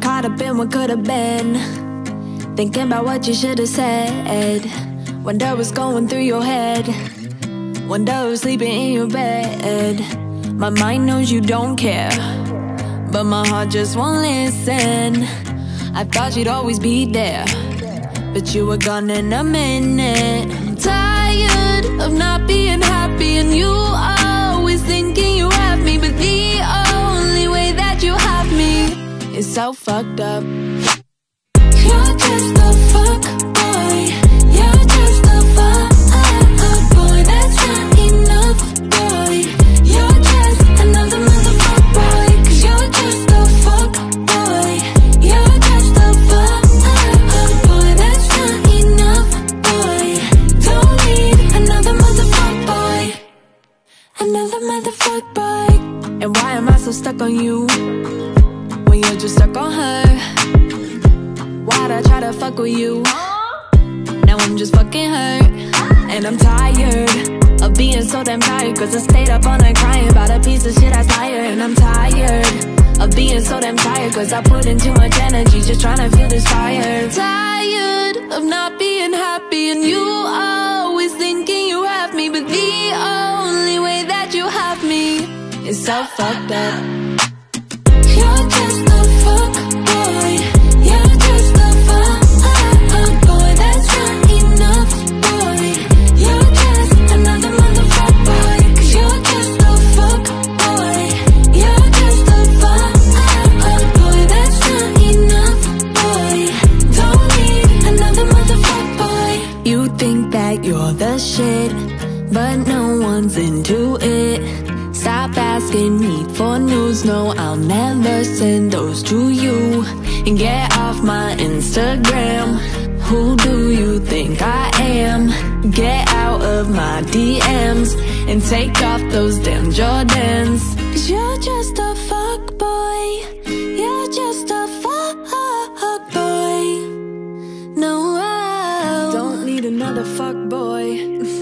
caught up in what could have been, thinking about what you should have said. Wonder what's going through your head, wonder who's sleeping in your bed. My mind knows you don't care, but my heart just won't listen. I thought you'd always be there, but you were gone in a minute. I'm tired of not being happy, and you always thinking you have me, but the only way that you have me is so fucked up. You're just a fuck boy, you're just a fuck boy, that's not enough boy, you're just another motherfuck boy, 'cause you're just a fuck boy, you're just a fuck boy, that's not enough boy, don't need another motherfuck boy, another motherfuck boy. And why am I so stuck on you, when you're just stuck on her? Why'd I try to fuck with you? Now I'm just fucking hurt. And I'm tired of being so damn tired, 'cause I stayed up all night crying about a piece of shit I tired. And I'm tired of being so damn tired, 'cause I put in too much energy just trying to feel this fire. Tired of not being happy, and you always thinking you have me, but the only way that you have me is so fucked up. You're just a fuck boy, you're just a fuck boy, that's not enough boy, you're just another motherfuck boy, 'cause you're just a fuck boy, you're just a fuck boy, that's not enough boy, don't need another motherfuck boy. You think that you're the shit, but no one's into it. Stop asking me for news, no, I'll never send those to you. And get off my Instagram, who do you think I am? Get out of my DMs, and take off those damn Jordans. 'Cause you're just a fuck boy, you're just a fuck boy, no, I don't need another fuck boy.